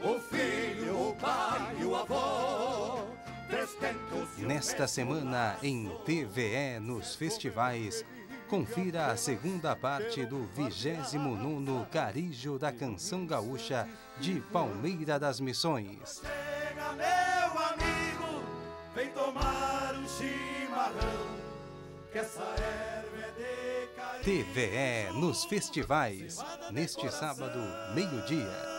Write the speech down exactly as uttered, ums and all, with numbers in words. o filho, o pai, o avô. Nesta semana, em T V E nos Festivais, confira a segunda parte do vigésimo nono Carijo da Canção Gaúcha de Palmeira das Missões. Chega, meu amigo, vem tomar um chimarrão, que essa erva é de Carijo. T V E nos Festivais, neste sábado, meio-dia.